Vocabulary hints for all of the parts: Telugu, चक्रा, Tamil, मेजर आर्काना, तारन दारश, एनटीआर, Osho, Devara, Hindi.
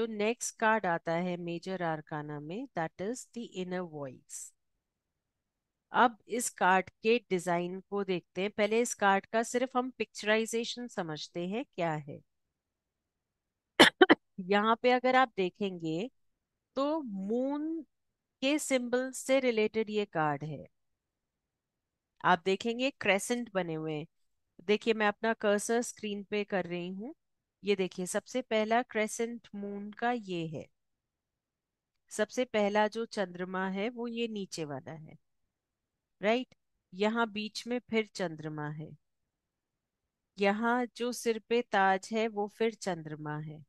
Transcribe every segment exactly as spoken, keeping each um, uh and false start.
जो next card आता है मेजर आर्काना में, that is the inner voice. अब इस कार्ड के डिजाइन को देखते हैं। पहले इस कार्ड का सिर्फ हम पिक्चराइजेशन समझते हैं क्या है। यहाँ पे अगर आप देखेंगे तो मून के सिंबल से रिलेटेड ये कार्ड है। आप देखेंगे क्रेसेंट बने हुए हैं। देखिए मैं अपना कर्सर स्क्रीन पे कर रही हूँ, ये देखिए सबसे पहला क्रेसेंट मून का ये है। सबसे पहला जो चंद्रमा है वो ये नीचे वाला है, राइट। यहाँ बीच में फिर चंद्रमा है, यहाँ जो सिर पे ताज है वो फिर चंद्रमा है,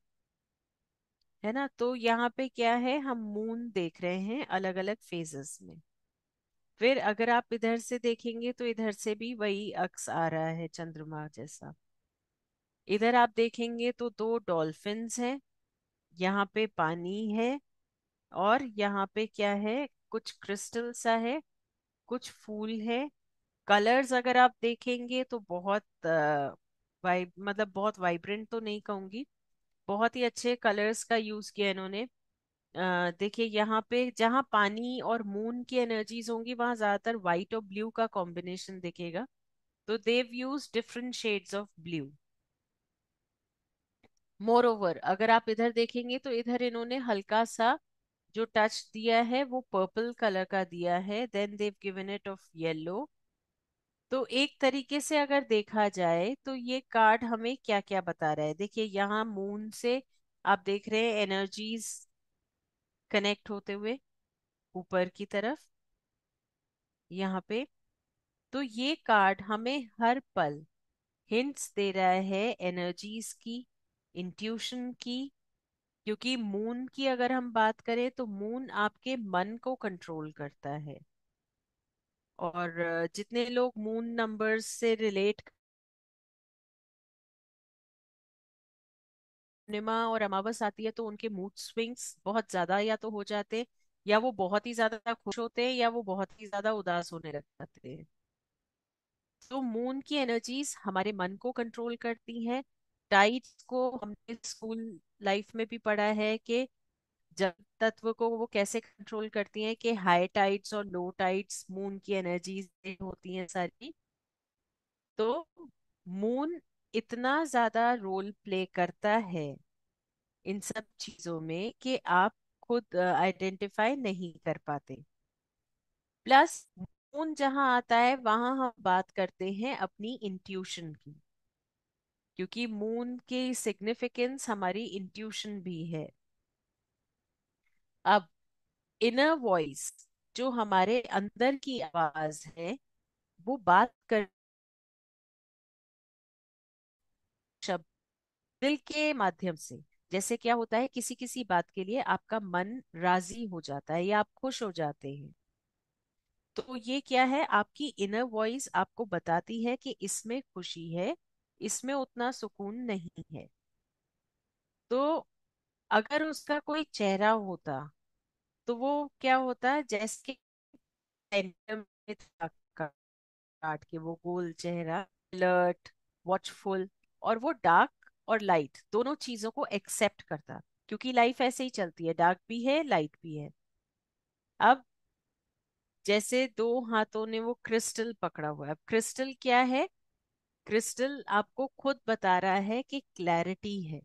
है ना। तो यहाँ पे क्या है, हम मून देख रहे हैं अलग अलग फेजेस में। फिर अगर आप इधर से देखेंगे तो इधर से भी वही अक्स आ रहा है चंद्रमा जैसा। इधर आप देखेंगे तो दो डॉल्फिन्स हैं, यहाँ पे पानी है और यहाँ पे क्या है, कुछ क्रिस्टल सा है, कुछ फूल है। कलर्स अगर आप देखेंगे तो बहुत वाइब मतलब बहुत वाइब्रेंट तो नहीं कहूँगी, बहुत ही अच्छे कलर्स का यूज किया इन्होंने। देखिए यहाँ पे जहाँ पानी और मून की एनर्जीज होंगी वहाँ ज्यादातर व्हाइट और ब्लू का कॉम्बिनेशन दिखेगा, तो देव use different shades of blue. Moreover अगर आप इधर देखेंगे तो इधर इन्होंने हल्का सा जो टच दिया है वो पर्पल कलर का दिया है, then Dev given it of yellow. तो एक तरीके से अगर देखा जाए तो ये कार्ड हमें क्या क्या बता रहा है। देखिए यहाँ मून से आप देख रहे हैं एनर्जीज कनेक्ट होते हुए ऊपर की तरफ यहाँ पे। तो ये कार्ड हमें हर पल हिंट्स दे रहा है एनर्जीज की, इंट्यूशन की। क्योंकि मून की अगर हम बात करें तो मून आपके मन को कंट्रोल करता है, और जितने लोग मून नंबर्स से रिलेट पूर्णिमा और अमावस आती है तो उनके मूड स्विंग्स बहुत ज्यादा या तो हो जाते हैं, या वो बहुत ही ज्यादा खुश होते हैं या वो बहुत ही ज्यादा उदास होने लग जाते हैं। तो मून की एनर्जीज हमारे मन को कंट्रोल करती हैं। टाइड्स को हमने स्कूल लाइफ में भी पढ़ा है कि जल तत्व को वो कैसे कंट्रोल करती हैं, कि हाई टाइड्स और लो टाइड्स मून की एनर्जीज होती हैं सारी। तो मून इतना ज्यादा रोल प्ले करता है इन सब चीजों में कि आप खुद आइडेंटिफाई नहीं कर पाते। प्लस मून जहां आता है वहां हम बात करते हैं अपनी इंट्यूशन की, क्योंकि मून की सिग्निफिकेंस हमारी इंट्यूशन भी है। अब इनर वॉइस जो हमारे अंदर की आवाज है वो बात कर शब्द दिल के माध्यम से। जैसे क्या होता है, किसी किसी बात के लिए आपका मन राजी हो जाता है या आप खुश हो जाते हैं, तो ये क्या है, आपकी इनर वॉइस आपको बताती है कि इसमें खुशी है, इसमें उतना सुकून नहीं है। तो अगर उसका कोई चेहरा होता तो वो क्या होता, जैसे काट के वो गोल चेहरा, अलर्ट, वॉचफुल, और वो डार्क और लाइट दोनों चीजों को एक्सेप्ट करता, क्योंकि लाइफ ऐसे ही चलती है, डार्क भी है लाइट भी है। अब जैसे दो हाथों ने वो क्रिस्टल पकड़ा हुआ है। अब क्रिस्टल क्या है, क्रिस्टल आपको खुद बता रहा है कि क्लैरिटी है।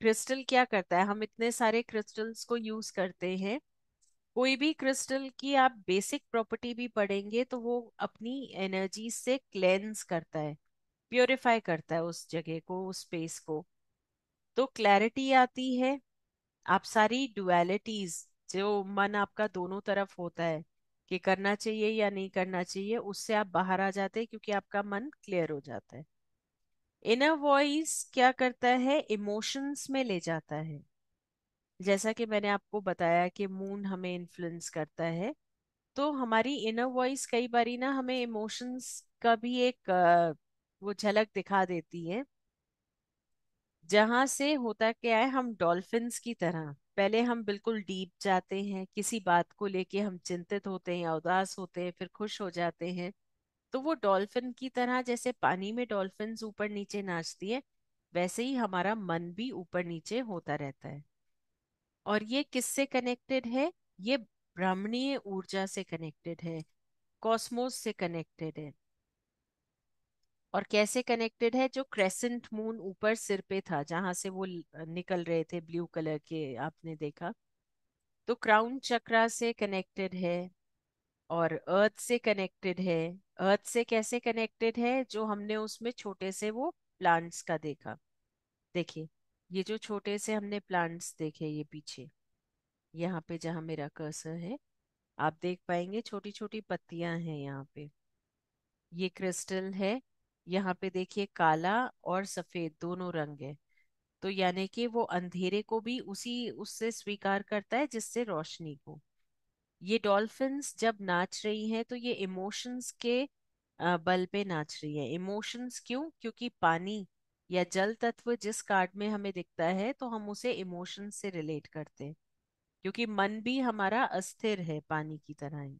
क्रिस्टल क्या करता है, हम इतने सारे क्रिस्टल्स को यूज करते हैं, कोई भी क्रिस्टल की आप बेसिक प्रॉपर्टी भी पढ़ेंगे तो वो अपनी एनर्जी से क्लेंस करता है, प्योरीफाई करता है उस जगह को, उस स्पेस को। तो क्लैरिटी आती है, आप सारी डुअलिटीज जो मन आपका दोनों तरफ होता है कि करना चाहिए या नहीं करना चाहिए, उससे आप बाहर आ जाते हैं क्योंकि आपका मन क्लियर हो जाता है। इनर वॉइस क्या करता है, इमोशंस में ले जाता है। जैसा कि मैंने आपको बताया कि मून हमें इन्फ्लुएंस करता है, तो हमारी इनर वॉइस कई बारी ना हमें इमोशंस का भी एक वो झलक दिखा देती है। जहां से होता क्या है, हम डॉल्फिन्स की तरह पहले हम बिल्कुल डीप जाते हैं, किसी बात को लेके हम चिंतित होते हैं, उदास होते हैं, फिर खुश हो जाते हैं। तो वो डॉल्फिन की तरह, जैसे पानी में डॉल्फिन ऊपर नीचे नाचती है, वैसे ही हमारा मन भी ऊपर नीचे होता रहता है। और ये किससे कनेक्टेड है? ये ब्राह्मणीय ऊर्जा से कनेक्टेड है, कॉस्मोस से कनेक्टेड है। और कैसे कनेक्टेड है? जो क्रेसेंट मून ऊपर सिर पे था, जहां से वो निकल रहे थे ब्लू कलर के, आपने देखा। तो क्राउन चक्रा से कनेक्टेड है और अर्थ से कनेक्टेड है। अर्थ से कैसे कनेक्टेड है? जो हमने उसमें छोटे से वो प्लांट्स का देखा। देखिए ये जो छोटे से हमने प्लांट्स देखे, ये पीछे यहाँ पे जहाँ मेरा कर्सर है आप देख पाएंगे, छोटी छोटी पत्तियां हैं यहाँ पे। ये क्रिस्टल है, यहाँ पे देखिए काला और सफेद दोनों रंग है। तो यानी कि वो अंधेरे को भी उसी उससे स्वीकार करता है जिससे रोशनी को। ये डॉल्फिन्स जब नाच रही हैं तो ये इमोशंस के बल पे नाच रही है। इमोशंस क्यों? क्योंकि पानी या जल तत्व जिस कार्ड में हमें दिखता है तो हम उसे इमोशन से रिलेट करते हैं, क्योंकि मन भी हमारा अस्थिर है पानी की तरह ही।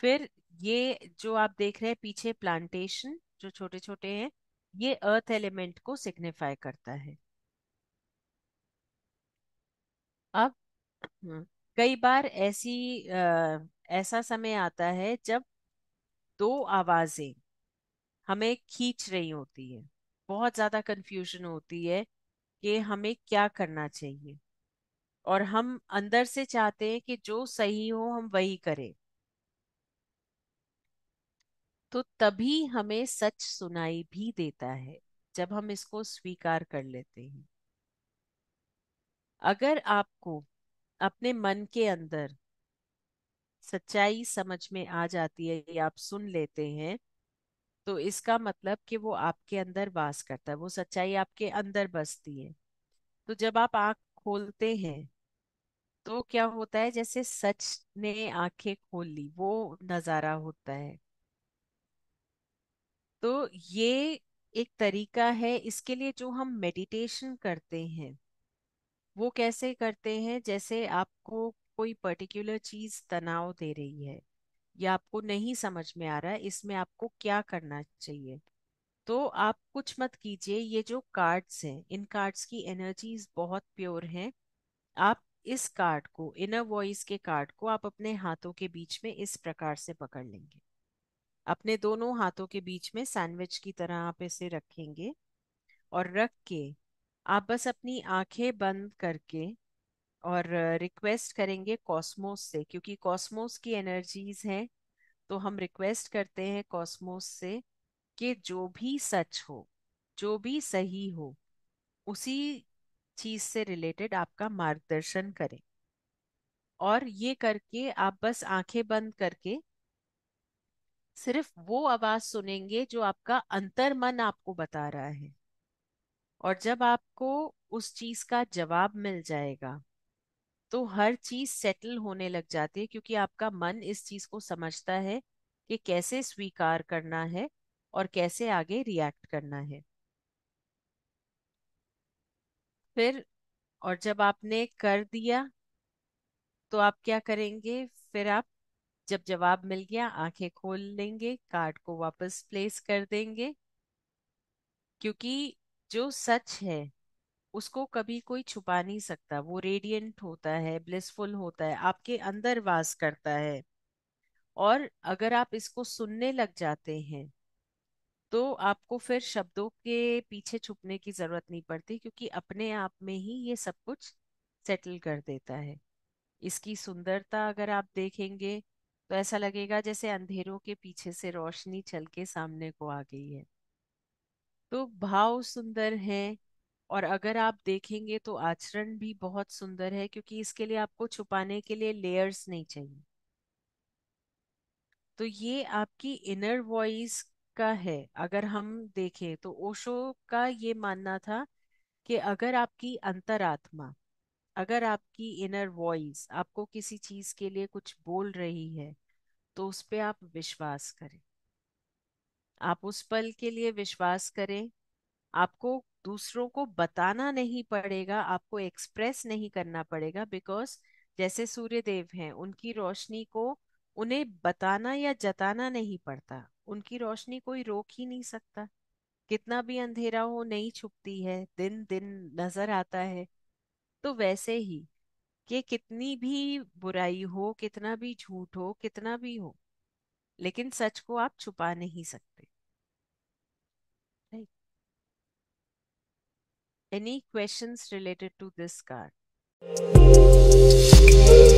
फिर ये जो आप देख रहे हैं पीछे प्लांटेशन जो छोटे छोटे हैं, ये अर्थ एलिमेंट को सिग्निफाई करता है। अब कई बार ऐसी आ, ऐसा समय आता है जब दो आवाजें हमें खींच रही होती है, बहुत ज्यादा कंफ्यूजन होती है कि हमें क्या करना चाहिए, और हम अंदर से चाहते हैं कि जो सही हो हम वही करें। तो तभी हमें सच सुनाई भी देता है जब हम इसको स्वीकार कर लेते हैं। अगर आपको अपने मन के अंदर सच्चाई समझ में आ जाती है या आप सुन लेते हैं, तो इसका मतलब कि वो आपके अंदर वास करता है, वो सच्चाई आपके अंदर बसती है। तो जब आप आँख खोलते हैं तो क्या होता है? जैसे सच ने आंखें खोल ली, वो नजारा होता है। तो ये एक तरीका है। इसके लिए जो हम मेडिटेशन करते हैं वो कैसे करते हैं? जैसे आपको कोई पर्टिकुलर चीज तनाव दे रही है या आपको नहीं समझ में आ रहा है इसमें आपको क्या करना चाहिए, तो आप कुछ मत कीजिए। ये जो कार्ड्स हैं, इन कार्ड्स की एनर्जीज बहुत प्योर हैं। आप इस कार्ड को, इनर वॉइस के कार्ड को, आप अपने हाथों के बीच में इस प्रकार से पकड़ लेंगे। अपने दोनों हाथों के बीच में सैंडविच की तरह आप इसे रखेंगे, और रख के आप बस अपनी आंखें बंद करके और रिक्वेस्ट करेंगे कॉस्मोस से, क्योंकि कॉस्मोस की एनर्जीज हैं। तो हम रिक्वेस्ट करते हैं कॉस्मोस से कि जो भी सच हो, जो भी सही हो, उसी चीज से रिलेटेड आपका मार्गदर्शन करें। और ये करके आप बस आंखें बंद करके सिर्फ वो आवाज सुनेंगे जो आपका अंतर्मन आपको बता रहा है। और जब आपको उस चीज का जवाब मिल जाएगा तो हर चीज सेटल होने लग जाती है, क्योंकि आपका मन इस चीज को समझता है कि कैसे स्वीकार करना है और कैसे आगे रिएक्ट करना है। फिर और जब आपने कर दिया तो आप क्या करेंगे? फिर आप जब जवाब मिल गया आंखें खोल लेंगे, कार्ड को वापस प्लेस कर देंगे, क्योंकि जो सच है उसको कभी कोई छुपा नहीं सकता। वो रेडिएंट होता है, ब्लिसफुल होता है, आपके अंदर वास करता है। और अगर आप इसको सुनने लग जाते हैं तो आपको फिर शब्दों के पीछे छुपने की जरूरत नहीं पड़ती, क्योंकि अपने आप में ही ये सब कुछ सेटल कर देता है। इसकी सुंदरता अगर आप देखेंगे तो ऐसा लगेगा जैसे अंधेरों के पीछे से रोशनी चल के सामने को आ गई है। तो भाव सुंदर है, और अगर आप देखेंगे तो आचरण भी बहुत सुंदर है, क्योंकि इसके लिए आपको छुपाने के लिए लेयर्स नहीं चाहिए। तो ये आपकी इनर वॉइस का है। अगर हम देखें तो ओशो का ये मानना था कि अगर आपकी अंतरात्मा, अगर आपकी इनर वॉइस आपको किसी चीज के लिए कुछ बोल रही है तो उस पे आप विश्वास करें। आप उस पल के लिए विश्वास करें। आपको दूसरों को बताना नहीं पड़ेगा, आपको एक्सप्रेस नहीं करना पड़ेगा, बिकॉज जैसे सूर्य देव हैं, उनकी रोशनी को उन्हें बताना या जताना नहीं पड़ता। उनकी रोशनी कोई रोक ही नहीं सकता, कितना भी अंधेरा हो नहीं छुपती है, दिन दिन नजर आता है। तो वैसे ही कि कितनी भी बुराई हो, कितना भी झूठ हो, कितना भी हो, लेकिन सच को आप छुपा नहीं सकते। Right? Any questions related to this card?